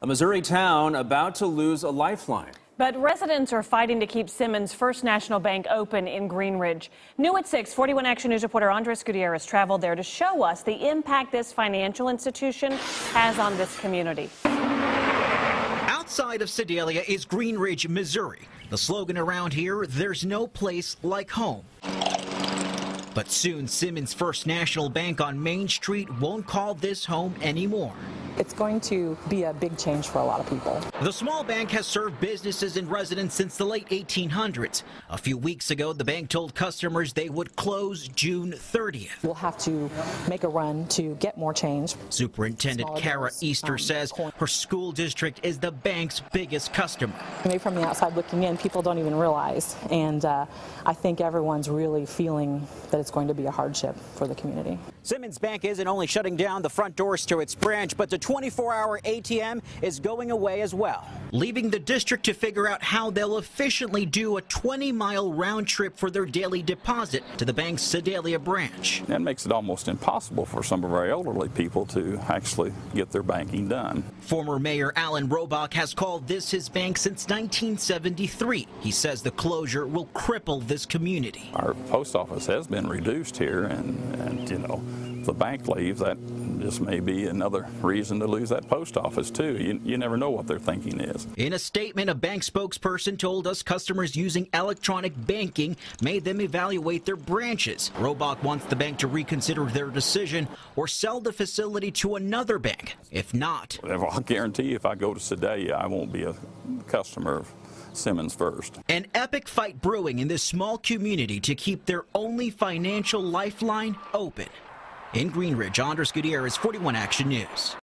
A Missouri town about to lose a lifeline. But residents are fighting to keep Simmons First National Bank open in Green Ridge. New at 6, 41 Action News reporter Andres Gutierrez traveled there to show us the impact this financial institution has on this community. Outside of Sedalia is Green Ridge, Missouri. The slogan around here, there's no place like home. But soon, Simmons First National Bank on Main Street won't call this home anymore. It's going to be a big change for a lot of people. The small bank has served businesses and residents since the late 1800s. A few weeks ago, the bank told customers they would close June 30th. We'll have to make a run to get more change. Superintendent Kara Easter says her school district is the bank's biggest customer. Maybe from the outside looking in, people don't even realize. And I think everyone's really feeling that it's going to be a hardship for the community. Simmons Bank isn't only shutting down the front doors to its branch, but the 24-hour ATM is going away as well, leaving the district to figure out how they'll efficiently do a 20-mile round trip for their daily deposit to the bank's Sedalia branch. That makes it almost impossible for some of our elderly people to actually get their banking done. Former Mayor Allen Rohrbach has called this his bank since 1973. He says the closure will cripple this community. Our post office has been reduced here, and you know, if the bank leaves, that just may be another reason to lose that post office, too. You never know what their thinking is. In a statement, a bank spokesperson told us customers using electronic banking made them evaluate their branches. Rohrbach wants the bank to reconsider their decision or sell the facility to another bank. If not, I'll guarantee you, if I go to Sedalia, I won't be a customer of Simmons First. An epic fight brewing in this small community to keep their only financial lifeline open. In Green Ridge, Andres Gutierrez, 41 Action News.